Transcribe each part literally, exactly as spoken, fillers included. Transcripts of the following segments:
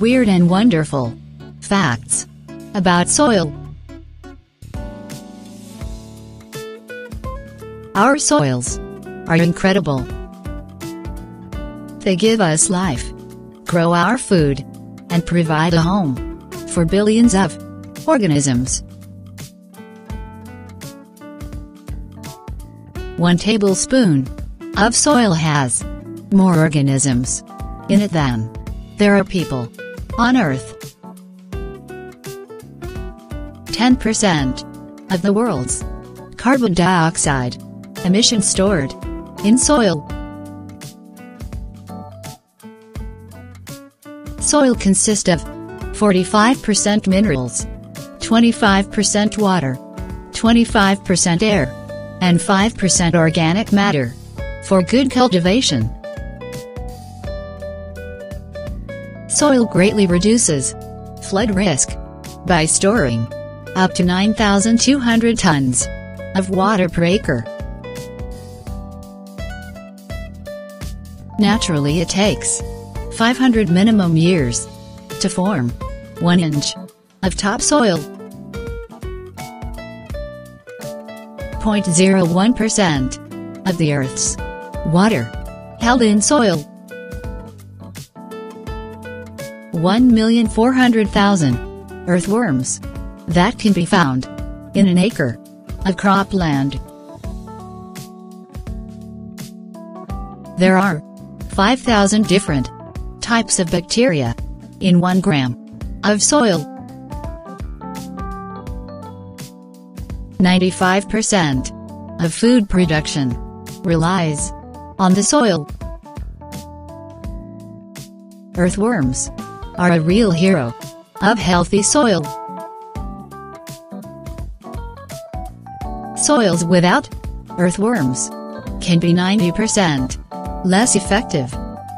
Weird and wonderful facts about soil. Our soils are incredible. They give us life, grow our food, and provide a home for billions of organisms. One tablespoon of soil has more organisms in it than there are people on Earth. ten percent of the world's carbon dioxide emissions stored in soil. Soil consists of forty-five percent minerals, twenty-five percent water, twenty-five percent air, and five percent organic matter for good cultivation. Soil greatly reduces flood risk by storing up to nine thousand two hundred tons of water per acre. Naturally, it takes five hundred minimum years to form one inch of topsoil. zero point zero one percent of the Earth's water held in soil. one million four hundred thousand earthworms that can be found in an acre of cropland. There are five thousand different types of bacteria in one gram of soil. ninety-five percent of food production relies on the soil. Earthworms are a real hero of healthy soil. Soils without earthworms can be ninety percent less effective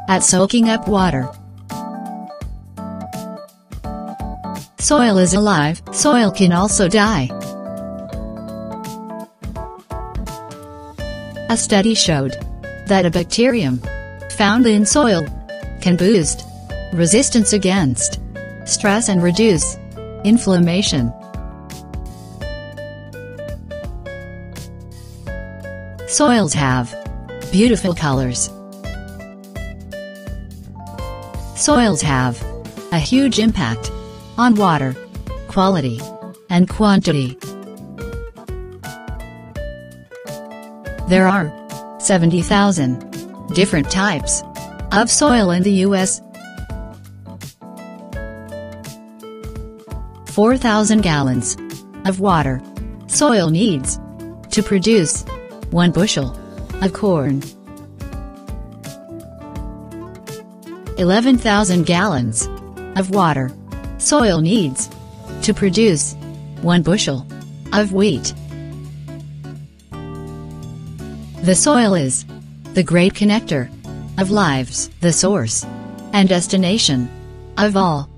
at soaking up water. Soil is alive, soil can also die. A study showed that a bacterium found in soil can boost resistance against stress and reduce inflammation. Soils have beautiful colors. Soils have a huge impact on water quality and quantity. There are seventy thousand different types of soil in the U S four thousand gallons of water soil needs to produce one bushel of corn. eleven thousand gallons of water soil needs to produce one bushel of wheat. The soil is the great connector of lives, the source and destination of all